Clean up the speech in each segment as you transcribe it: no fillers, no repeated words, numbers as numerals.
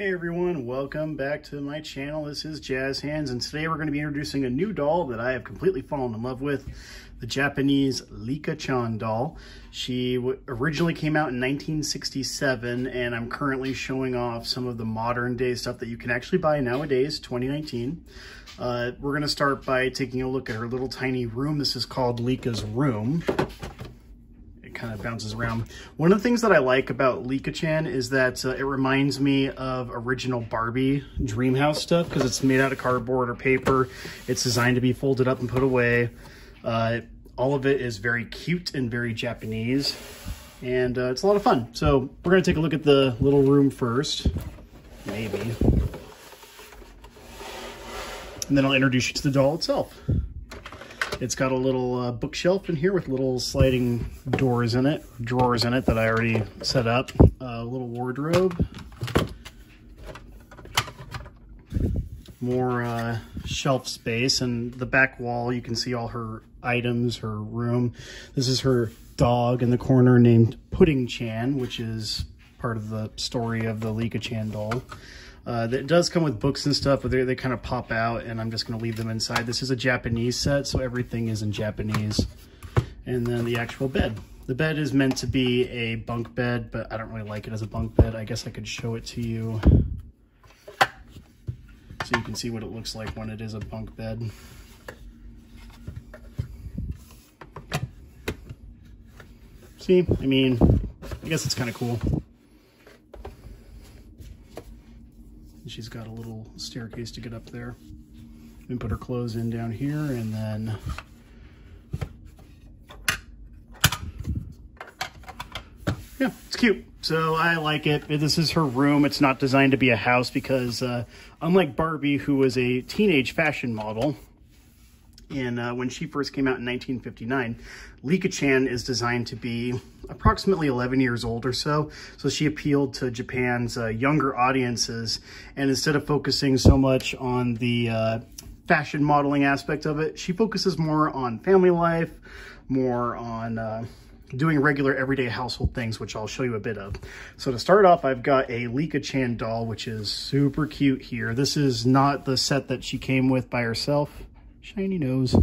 Hey everyone, welcome back to my channel. This is Jazz Hands, and today we're going to be introducing a new doll that I have completely fallen in love with, the Japanese Licca-chan doll. She originally came out in 1967, and I'm currently showing off some of the modern day stuff that you can actually buy nowadays, 2019. We're going to start by taking a look at her little tiny room. This is called Licca's room. Kind of bounces around. One of the things that I like about Licca-chan is that it reminds me of original Barbie Dreamhouse stuff because it's made out of cardboard or paper. It's designed to be folded up and put away. All of it is very cute and very Japanese, and it's a lot of fun. So we're going to take a look at the little room first, maybe, and then I'll introduce you to the doll itself. It's got a little bookshelf in here with little sliding doors in it, drawers in it that I already set up. A little wardrobe. More shelf space, and the back wall, you can see all her items, her room. This is her dog in the corner named Pudding-chan, which is part of the story of the Licca-chan doll. It does come with books and stuff, but they kind of pop out, and I'm just going to leave them inside. This is a Japanese set, so everything is in Japanese. And then the actual bed. The bed is meant to be a bunk bed, but I don't really like it as a bunk bed. I guess I could show it to you so you can see what it looks like when it is a bunk bed. See? I mean, I guess it's kind of cool. She's got a little staircase to get up there and put her clothes in down here, and then yeah, it's cute. So I like it. This is her room. It's not designed to be a house because unlike Barbie, who was a teenage fashion model, and when she first came out in 1959, Licca-chan is designed to be approximately 11 years old or so. So she appealed to Japan's younger audiences. And instead of focusing so much on the fashion modeling aspect of it, she focuses more on family life, more on doing regular everyday household things, which I'll show you a bit of. So to start off, I've got a Licca-chan doll, which is super cute here. This is not the set that she came with by herself. Shiny nose.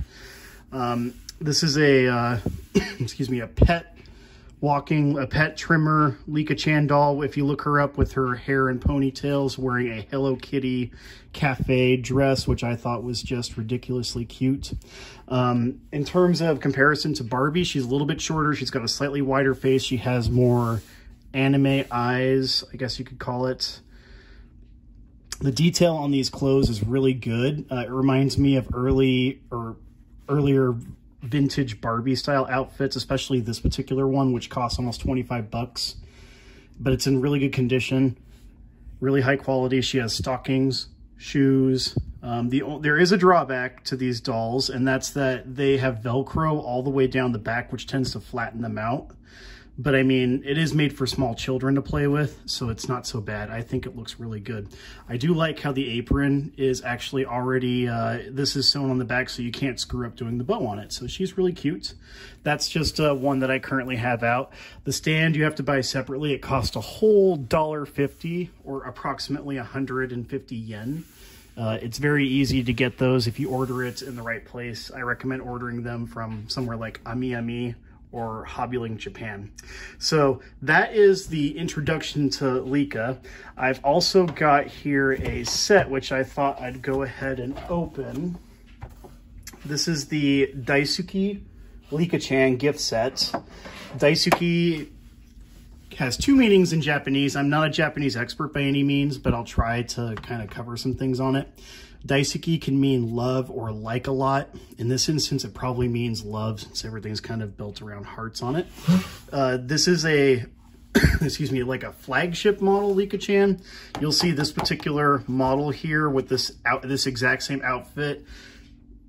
This is a, excuse me, a pet trimmer Licca-chan doll. If you look her up with her hair and ponytails, wearing a Hello Kitty cafe dress, which I thought was just ridiculously cute. In terms of comparison to Barbie, she's a little bit shorter. She's got a slightly wider face. She has more anime eyes, I guess you could call it. The detail on these clothes is really good. It reminds me of earlier vintage Barbie style outfits, especially this particular one, which costs almost 25 bucks, but it's in really good condition, really high quality. She has stockings, shoes. There is a drawback to these dolls, and that's that they have Velcro all the way down the back, which tends to flatten them out. But I mean, it is made for small children to play with, so it's not so bad. I think it looks really good. I do like how the apron is actually already, this is sewn on the back, so you can't screw up doing the bow on it. So she's really cute. That's just one that I currently have out. The stand you have to buy separately. It costs a whole $1.50 or approximately 150 yen. It's very easy to get those if you order it in the right place. I recommend ordering them from somewhere like AmiAmi or Hobby Link Japan. So that is the introduction to Licca. I've also got here a set which I thought I'd go ahead and open. This is the Daisuki Licca-chan gift set. Daisuki has two meanings in Japanese. I'm not a Japanese expert by any means, but I'll try to kind of cover some things on it. Daisuki can mean love or like a lot. In this instance, it probably means love, since everything's kind of built around hearts on it. This is a, excuse me, like a flagship model Licca-chan. You'll see this particular model here with this exact same outfit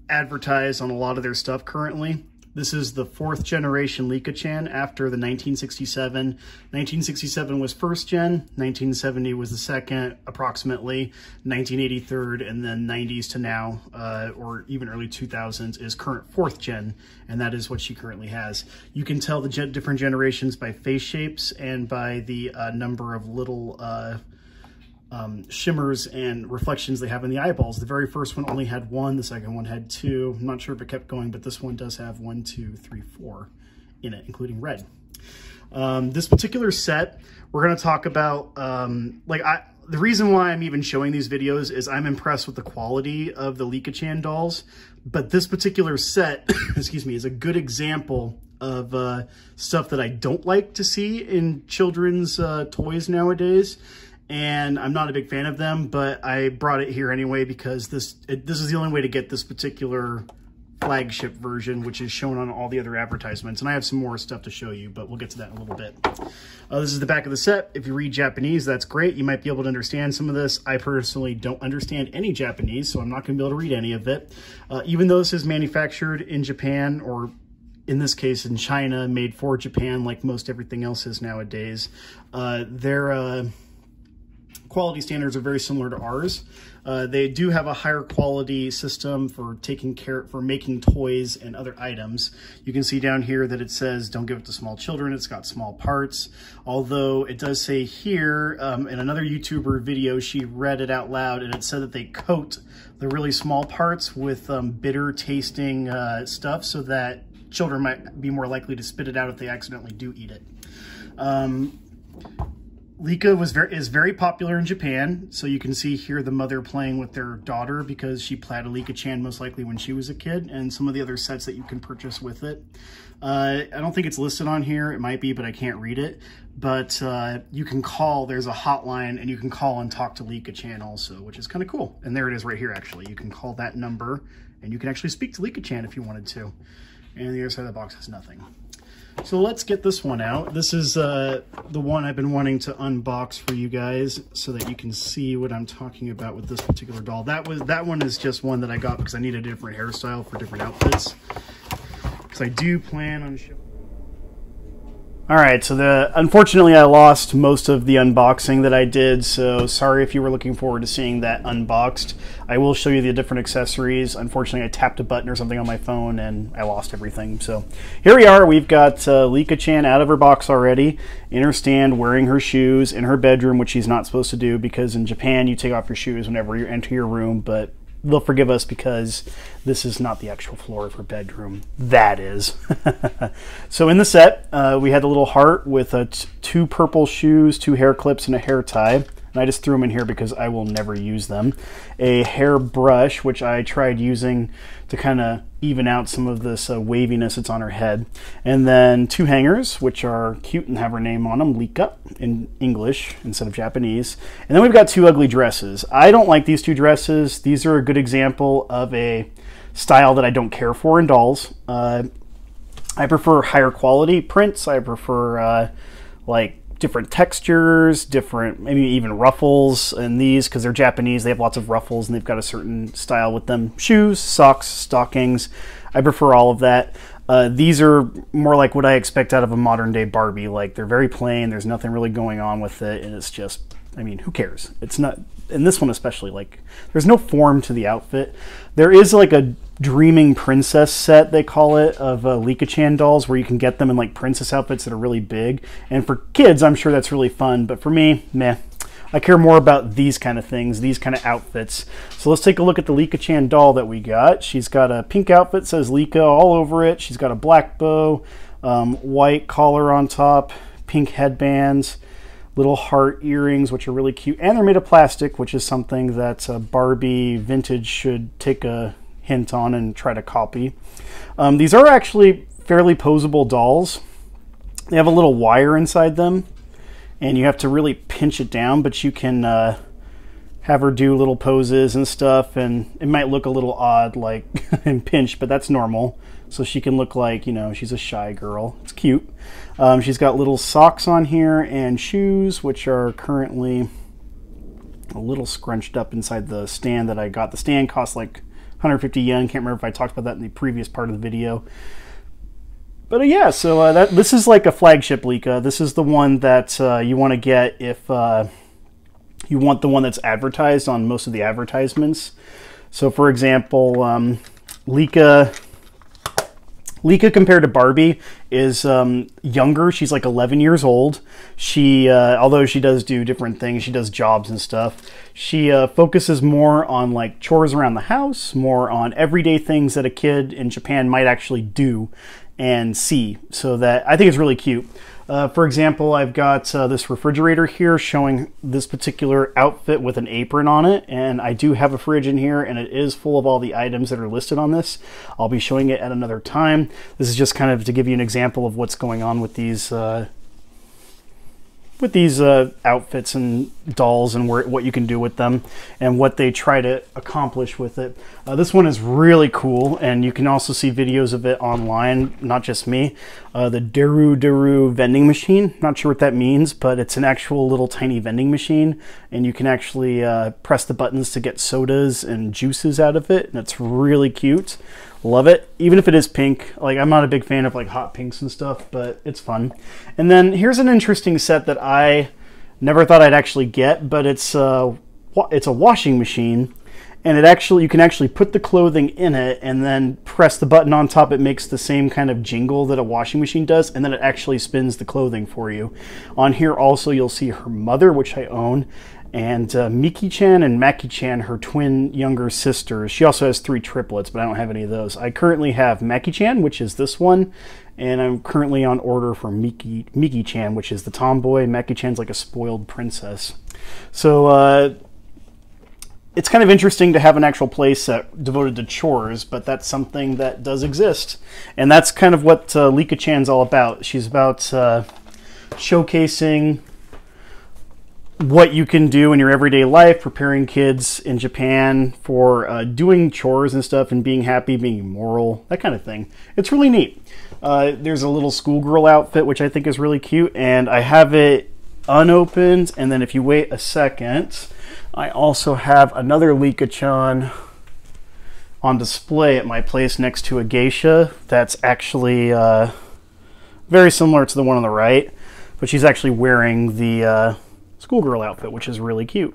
advertised on a lot of their stuff currently. This is the fourth generation Licca-chan after the 1967. 1967 was first gen, 1970 was the second, approximately, 1980 third, and then 90s to now, or even early 2000s, is current fourth gen, and that is what she currently has. You can tell the different generations by face shapes and by the number of little shimmers and reflections they have in the eyeballs. The very first one only had one, the second one had two. I'm not sure if it kept going, but this one does have 1, 2, 3, 4 in it, including red. This particular set, we're going to talk about, the reason why I'm even showing these videos is I'm impressed with the quality of the Licca-chan dolls, but this particular set, excuse me, is a good example of stuff that I don't like to see in children's toys nowadays, and I'm not a big fan of them, but I brought it here anyway because this is the only way to get this particular flagship version, which is shown on all the other advertisements. And I have some more stuff to show you, but we'll get to that in a little bit. This is the back of the set. If you read Japanese, that's great. You might be able to understand some of this. I personally don't understand any Japanese, so I'm not going to be able to read any of it. Even though this is manufactured in Japan, or in this case in China, made for Japan, like most everything else is nowadays, their quality standards are very similar to ours. They do have a higher quality system for making toys and other items. You can see down here that it says, don't give it to small children. It's got small parts. Although it does say here, in another YouTuber video, she read it out loud and it said that they coat the really small parts with bitter tasting stuff so that children might be more likely to spit it out if they accidentally do eat it. Licca is very popular in Japan, so you can see here the mother playing with their daughter because she played a Licca-chan most likely when she was a kid, and some of the other sets that you can purchase with it. I don't think it's listed on here. It might be, but I can't read it. But you can call. There's a hotline, and you can call and talk to Licca-chan also, which is kind of cool. And there it is right here, actually. You can call that number, and you can actually speak to Licca-chan if you wanted to. And the other side of the box has nothing. So let's get this one out. This is the one I've been wanting to unbox for you guys so that you can see what I'm talking about with this particular doll. That one is just one that I got because I need a different hairstyle for different outfits. Because I do plan on shipping. Alright, so unfortunately I lost most of the unboxing that I did, so sorry if you were looking forward to seeing that unboxed. I will show you the different accessories. Unfortunately I tapped a button or something on my phone and I lost everything. So here we are, we've got Licca-chan out of her box already, in her stand, wearing her shoes, in her bedroom, which she's not supposed to do because in Japan you take off your shoes whenever you enter your room, but they'll forgive us because this is not the actual floor of her bedroom. That is. So in the set, we had a little heart with two purple shoes, 2 hair clips, and a hair tie. And I just threw them in here because I will never use them. A hair brush, which I tried using to kind of even out some of this waviness that's on her head. And then 2 hangers, which are cute and have her name on them, Licca, in English instead of Japanese. And then we've got 2 ugly dresses. I don't like these 2 dresses. These are a good example of a style that I don't care for in dolls. I prefer higher quality prints. I prefer different textures, different, maybe even ruffles in these, because they're Japanese, they have lots of ruffles and they've got a certain style with them. Shoes, socks, stockings, I prefer all of that. These are more like what I expect out of a modern day Barbie, like they're very plain, there's nothing really going on with it, and it's just, I mean, who cares? It's not, and this one especially, like, there's no form to the outfit. There is like a dreaming princess set, they call it, of Licca-chan dolls where you can get them in like princess outfits that are really big. And for kids, I'm sure that's really fun, but for me, meh. I care more about these kind of things, these kind of outfits. So let's take a look at the Licca-chan doll that we got. She's got a pink outfit, says Licca all over it. She's got a black bow, white collar on top, pink headbands, little heart earrings, which are really cute. And they're made of plastic, which is something that Barbie Vintage should take a hint on and try to copy. These are actually fairly posable dolls. They have a little wire inside them and you have to really pinch it down, but you can have her do little poses and stuff, and it might look a little odd, like, and pinched, but that's normal. So she can look like, you know, she's a shy girl. It's cute. She's got little socks on here and shoes, which are currently a little scrunched up inside the stand that I got. The stand costs like 150 yen. Can't remember if I talked about that in the previous part of the video. But yeah, so this is like a flagship Licca. This is the one that you want to get if you want the one that's advertised on most of the advertisements. So for example, Licca Licca compared to Barbie is younger. She's like 11 years old. She, although she does do different things, she does jobs and stuff. She focuses more on like chores around the house, more on everyday things that a kid in Japan might actually do and see. So that, I think it's really cute. For example, I've got this refrigerator here showing this particular outfit with an apron on it, and I do have a fridge in here, and it is full of all the items that are listed on this. I'll be showing it at another time. This is just kind of to give you an example of what's going on with these outfits and dolls, and where, what you can do with them and what they try to accomplish with it. This one is really cool, and you can also see videos of it online, not just me. The Deru Deru vending machine. Not sure what that means, but it's an actual little tiny vending machine, and you can actually press the buttons to get sodas and juices out of it, and it's really cute. Love it, even if it is pink. Like, I'm not a big fan of like hot pinks and stuff, but it's fun. And then here's an interesting set that I never thought I'd actually get, but it's a washing machine, and it actually, you can actually put the clothing in it and then press the button on top. It makes the same kind of jingle that a washing machine does, and then it actually spins the clothing for you. On here also you'll see her mother, which I own, and Miki-chan and Maki-chan, her twin younger sisters. She also has 3 triplets, but I don't have any of those. I currently have Maki-chan, which is this one, and I'm currently on order for Miki-chan, which is the tomboy. Maki-chan's like a spoiled princess. So it's kind of interesting to have an actual place devoted to chores, but that's something that does exist. And that's kind of what Licca-chan's all about. She's about showcasing what you can do in your everyday life, preparing kids in Japan for doing chores and stuff, and being happy, being moral, that kind of thing. It's really neat. There's a little schoolgirl outfit, which I think is really cute, and I have it unopened. And then if you wait a second, I also have another Licca-chan on display at my place next to a geisha that's actually very similar to the one on the right, but she's actually wearing the schoolgirl outfit, which is really cute.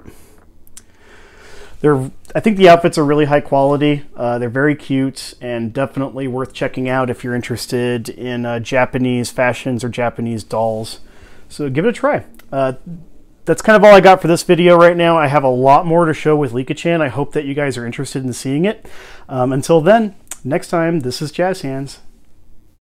They're, I think the outfits are really high quality. They're very cute and definitely worth checking out if you're interested in Japanese fashions or Japanese dolls. So give it a try. That's kind of all I got for this video right now. I have a lot more to show with Licca-chan. I hope that you guys are interested in seeing it. Until then, next time, this is Jazz Hands.